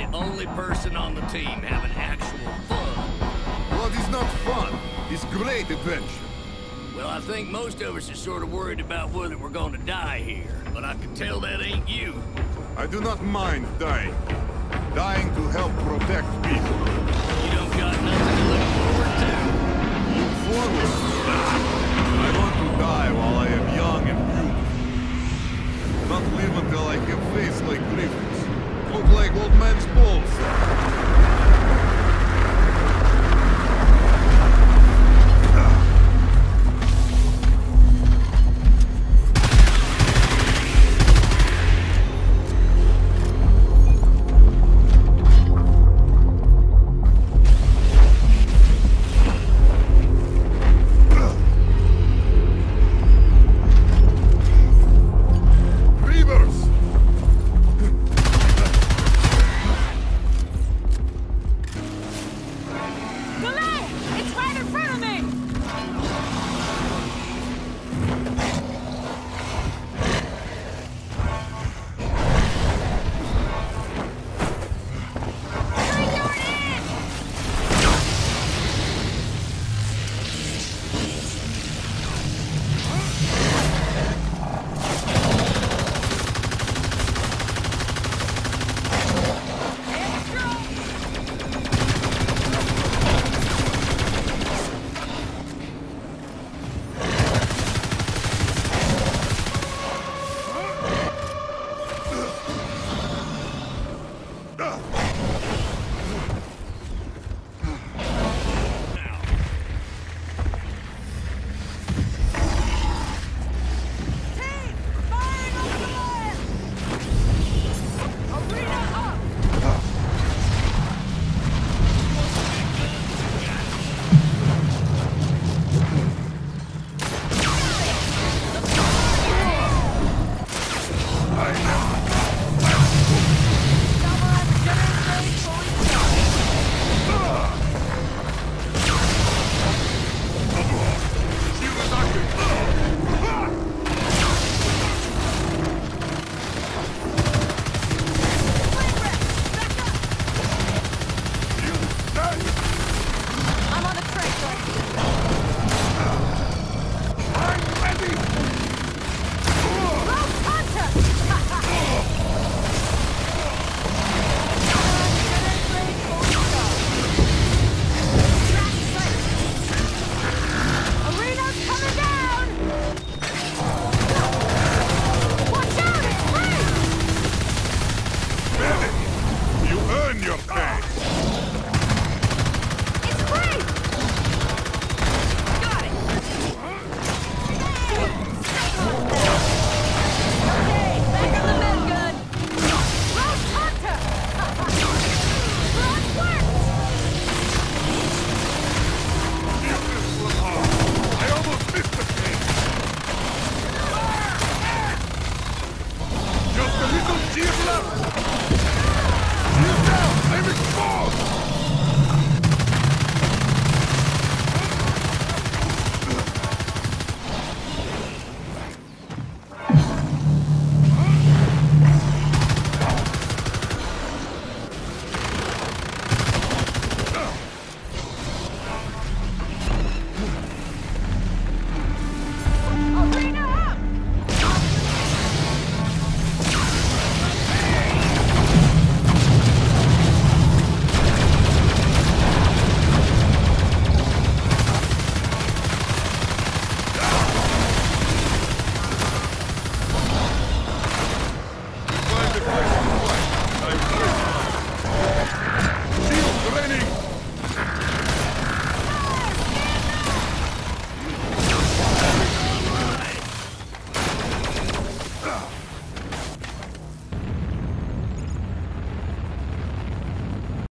The only person on the team having actual fun. Well, it's not fun. It's great adventure. Well, I think most of us are sort of worried about whether we're going to die here. But I can tell that ain't you. I do not mind dying. Dying to help protect people. You don't got nothing to look forward to. Look forward? I want to die while I am young and beautiful. Not live until I have face like Griffith's. Look like old man's balls. Your face!